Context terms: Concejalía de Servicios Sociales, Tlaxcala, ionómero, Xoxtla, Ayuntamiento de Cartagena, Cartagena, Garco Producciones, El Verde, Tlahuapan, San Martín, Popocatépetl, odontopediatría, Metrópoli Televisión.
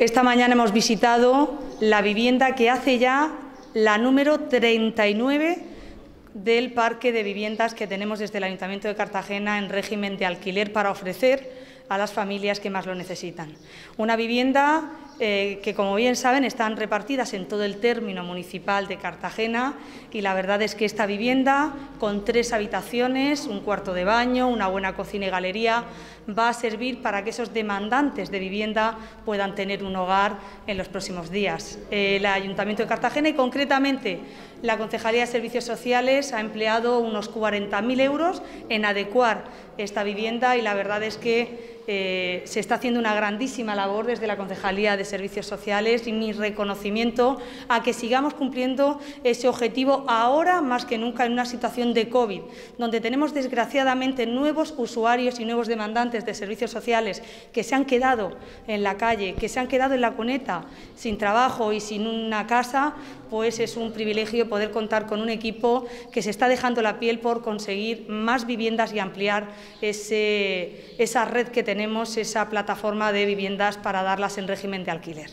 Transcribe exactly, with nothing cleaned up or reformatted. Esta mañana hemos visitado la vivienda que hace ya la número treinta y nueve del parque de viviendas que tenemos desde el Ayuntamiento de Cartagena en régimen de alquiler para ofrecer a las familias que más lo necesitan. Una vivienda eh, que, como bien saben, están repartidas en todo el término municipal de Cartagena, y la verdad es que esta vivienda, con tres habitaciones, un cuarto de baño, una buena cocina y galería, va a servir para que esos demandantes de vivienda puedan tener un hogar en los próximos días. El Ayuntamiento de Cartagena y, concretamente, la Concejalía de Servicios Sociales ha empleado unos cuarenta mil euros en adecuar esta vivienda, y la verdad es que eh, se está haciendo una grandísima labor desde la Concejalía de Servicios Sociales, y mi reconocimiento a que sigamos cumpliendo ese objetivo ahora más que nunca en una situación de COVID, donde tenemos desgraciadamente nuevos usuarios y nuevos demandantes de servicios sociales que se han quedado en la calle, que se han quedado en la cuneta, sin trabajo y sin una casa. Pues es un privilegio poder contar con un equipo que se está dejando la piel por conseguir más viviendas y ampliar ese, esa red que tenemos, esa plataforma de viviendas para darlas en régimen de alquiler.